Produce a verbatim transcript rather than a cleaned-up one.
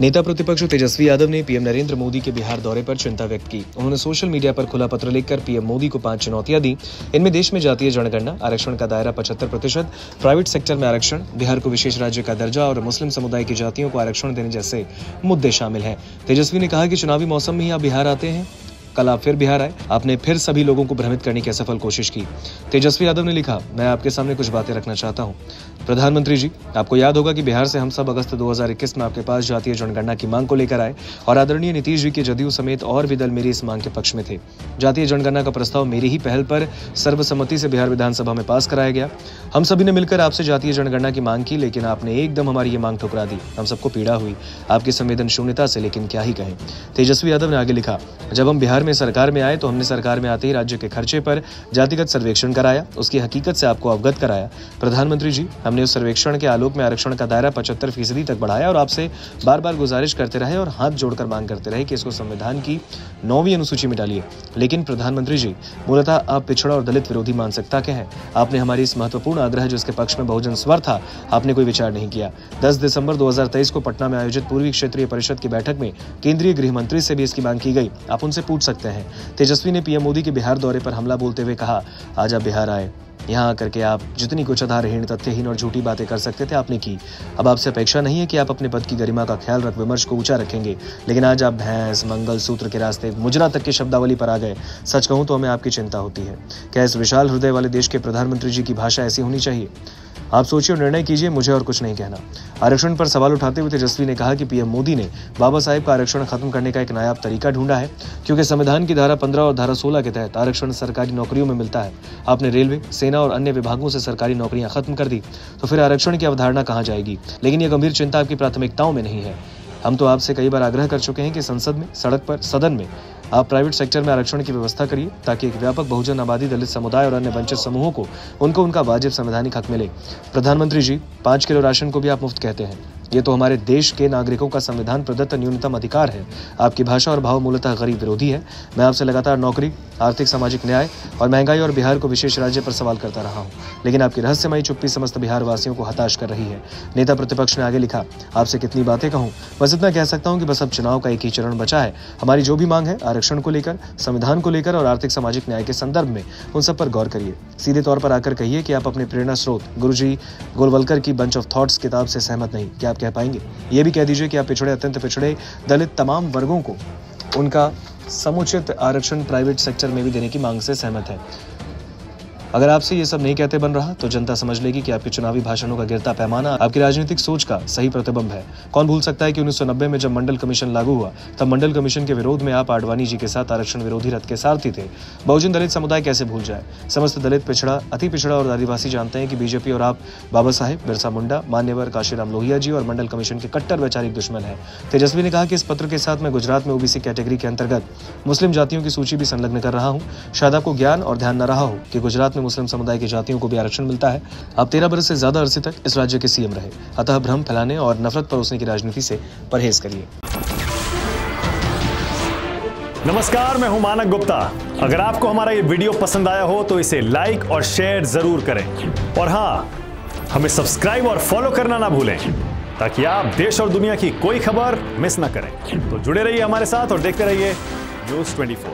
नेता प्रतिपक्ष तेजस्वी यादव ने पीएम नरेंद्र मोदी के बिहार दौरे पर चिंता व्यक्त की। उन्होंने सोशल मीडिया पर खुला पत्र लिखकर पीएम मोदी को पांच चुनौतियां दी। इनमें देश में जातीय जनगणना, आरक्षण का दायरा पचहत्तर प्रतिशत, प्राइवेट सेक्टर में आरक्षण, बिहार को विशेष राज्य का दर्जा और मुस्लिम समुदाय की जातियों को आरक्षण देने जैसे मुद्दे शामिल हैं। तेजस्वी ने कहा कि चुनावी मौसम में ही आप बिहार आते हैं, कल आप फिर बिहार आए, आपने फिर सभी लोगों को भ्रमित करने की असफल कोशिश की। तेजस्वी यादव ने लिखा, मैं आपके सामने कुछ बातें रखना चाहता हूं। प्रधानमंत्री जी, आपको याद होगा कि बिहार से हम सब अगस्त दो हज़ार इक्कीस में आपके पास जातीय जनगणना की मांग को लेकर आए और आदरणीय नीतीश जी के जदयू समेत और भी दल मेरी इस मांग के पक्ष में थे। जातीय जनगणना का प्रस्ताव मेरी ही पहल पर सर्वसम्मति से बिहार विधानसभा में पास कराया गया। हम सभी ने मिलकर आपसे जातीय जनगणना की मांग की, लेकिन आपने एकदम हमारी ये मांग ठुकरा दी। हम सबको पीड़ा हुई आपकी संवेदनशीलता से, लेकिन क्या ही कहें। तेजस्वी यादव ने आगे लिखा, जब हम बिहार में सरकार में आए तो हमने सरकार में आते ही राज्य के खर्चे पर जातिगत सर्वेक्षण कराया, उसकी हकीकत से आपको अवगत कराया। प्रधानमंत्री जी, हमने उस सर्वेक्षण के आलोक में आरक्षण का दायरा पचहत्तर फीसदी तक बढ़ाया और आपसे बार बार गुजारिश करते रहे और हाथ जोड़कर मांग करते रहे कि इसको संविधान की नौवीं अनुसूची में डालिए। लेकिन प्रधानमंत्री जी, मूलतः आप पिछड़ा और दलित विरोधी मानसिकता के हैं। आपने हमारी इस महत्वपूर्ण आग्रह जिसके पक्ष में बहुजन स्वर था, आपने कोई विचार नहीं किया। दस दिसंबर दो हजार तेईस को पटना में आयोजित पूर्वी क्षेत्रीय परिषद की बैठक में केंद्रीय गृह मंत्री से भी इसकी मांग की गई। आप उनसे पूछ सकते हैं। तेजस्वी ने पीएम मोदी के बिहार दौरे पर हमला बोलते हुए कहा, आज आप बिहार आए, यहाँ आकर के आप जितनी कुछ आधारहीन, तथ्यहीन और झूठी बातें कर सकते थे आपने की। अब आपसे अपेक्षा नहीं है कि आप अपने पद की गरिमा का ख्याल रख विमर्श को ऊंचा रखेंगे, लेकिन आज आप भैंस, मंगलसूत्र के रास्ते मुजरा तक की शब्दावली पर आ गए। सच कहूँ तो हमें आपकी चिंता होती है। क्या इस विशाल हृदय वाले देश के प्रधानमंत्री जी की भाषा ऐसी होनी चाहिए? आप सोचिए और निर्णय कीजिए, मुझे और कुछ नहीं कहना। आरक्षण पर सवाल उठाते हुए तेजस्वी ने कहा कि पीएम मोदी ने बाबा साहेब का आरक्षण खत्म करने का एक नायाब तरीका ढूंढा है, क्योंकि संविधान की धारा पंद्रह और धारा सोलह के तहत आरक्षण सरकारी नौकरियों में मिलता है। आपने रेलवे, सेना और अन्य विभागों से सरकारी नौकरियां खत्म कर दी, तो फिर आरक्षण की अवधारणा कहां जाएगी? लेकिन यह गंभीर चिंता आपकी प्राथमिकताओं में नहीं है। हम तो आपसे कई बार आग्रह कर चुके हैं कि संसद में, सड़क पर, सदन में आप प्राइवेट सेक्टर में आरक्षण की व्यवस्था करिए, ताकि एक व्यापक बहुजन आबादी, दलित समुदाय और अन्य वंचित समूहों को उनको उनका वाजिब संवैधानिक हक मिले। प्रधानमंत्री जी, पाँच किलो राशन को भी आप मुफ्त कहते हैं। ये तो हमारे देश के नागरिकों का संविधान प्रदत्त न्यूनतम अधिकार है। आपकी भाषा और भाव मूलतः गरीब विरोधी है। मैं आपसे लगातार नौकरी, आर्थिक, सामाजिक न्याय और महंगाई और बिहार को विशेष राज्य पर सवाल करता रहा हूँ, लेकिन आपकी रहस्यमयी चुप्पी समस्त बिहार वासियों को हताश कर रही है। नेता प्रतिपक्ष ने आगे लिखा, आपसे कितनी बातें कहूँ, बस इतना कह सकता हूँ कि बस अब चुनाव का एक ही चरण बचा है। हमारी जो भी मांग है, आरक्षण को लेकर, संविधान को लेकर और आर्थिक सामाजिक न्याय के संदर्भ में, उन सब पर गौर करिए। सीधे तौर पर आकर कहिए कि आप अपने प्रेरणा स्रोत गुरुजी गोलवलकर की बंच ऑफ थॉट्स किताब से सहमत नहीं, क्या आप कह पाएंगे? ये भी कह दीजिए कि आप पिछड़े, अत्यंत पिछड़े, दलित तमाम वर्गों को उनका समुचित आरक्षण प्राइवेट सेक्टर में भी देने की मांग से सहमत है। अगर आपसे ये सब नहीं कहते बन रहा, तो जनता समझ लेगी कि आपके चुनावी भाषणों का गिरता पैमाना आपकी राजनीतिक सोच का सही प्रतिबिंब है। कौन भूल सकता है कि उन्नीस सौ नब्बे में जब मंडल कमीशन लागू हुआ, तब मंडल कमीशन के विरोध में आप आडवाणी जी के साथ आरक्षण विरोधी रथ के सारथी थे। बहुजन दलित समुदाय कैसे भूल जाए? समस्त दलित, पिछड़ा, अति पिछड़ा और आदिवासी जानते हैं कि बीजेपी और आप बाबा साहेब, बिरसा मुंडा, मान्यवर काशी राम, लोहिया जी और मंडल कमीशन के कट्टर वैचारिक दुश्मन है। तेजस्वी ने कहा कि इस पत्र के साथ मैं गुजरात में ओबीसी कैटेगरी के अंतर्गत मुस्लिम जातियों की सूची भी संलग्न कर रहा हूँ। शायद आपको ज्ञान और ध्यान न रहा हो कि गुजरात मुस्लिम समुदाय की जातियों को भी आरक्षण मिलता है। आप तेरह बरस से ज्यादा अरसे तक इस राज्य के सीएम रहे। अतः भ्रम फैलाने और नफरत परोसने की राजनीति से परहेज करिए। नमस्कार, मैं हूं मानक गुप्ता। अगर आपको हमारा ये वीडियो पसंद आया हो तो इसे लाइक और शेयर जरूर करें, और हां, हमें सब्सक्राइब और फॉलो करना ना भूलें, ताकि आप देश और दुनिया की कोई खबर मिस ना करें। तो जुड़े रहिए हमारे साथ और देखते रहिए न्यूज़ चौबीस।